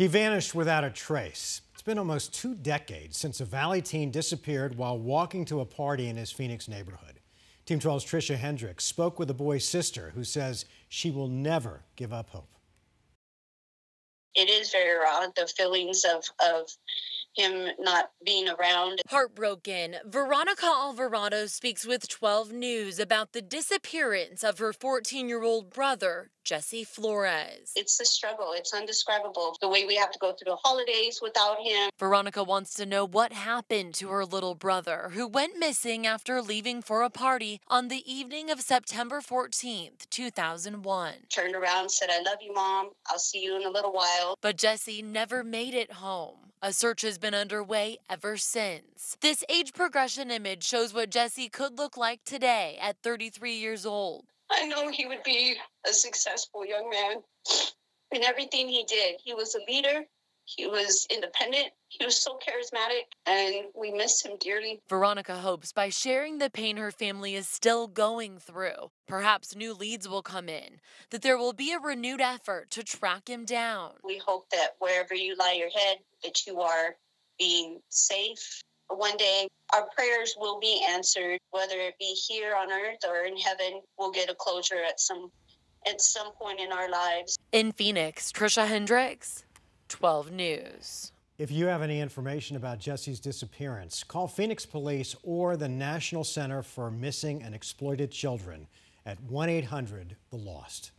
He vanished without a trace. It's been almost 2 decades since a Valley teen disappeared while walking to a party in his Phoenix neighborhood. Team 12's Tricia Hendricks spoke with the boy's sister, who says she will never give up hope. It is very raw, the feelings of him not being around. Heartbroken, Veronica Alvarado speaks with 12 News about the disappearance of her 14-year-old brother, Jesse Florez. It's a struggle. It's indescribable. The way we have to go through the holidays without him. Veronica wants to know what happened to her little brother, who went missing after leaving for a party on the evening of September 14th, 2001. Turned around and said, "I love you, Mom. I'll see you in a little while." But Jesse never made it home. A search has been underway ever since. This age progression image shows what Jesse could look like today at 33 years old. I know he would be a successful young man in everything he did. He was a leader. He was independent. He was so charismatic, and we miss him dearly. Veronica hopes by sharing the pain her family is still going through, perhaps new leads will come in, that there will be a renewed effort to track him down. We hope that wherever you lie your head, that you are being safe. One day, our prayers will be answered, whether it be here on earth or in heaven. We'll get a closure at some point in our lives. In Phoenix, Tricia Hendricks, 12 News. If you have any information about Jesse's disappearance, call Phoenix Police or the National Center for Missing and Exploited Children at 1-800-THE-LOST.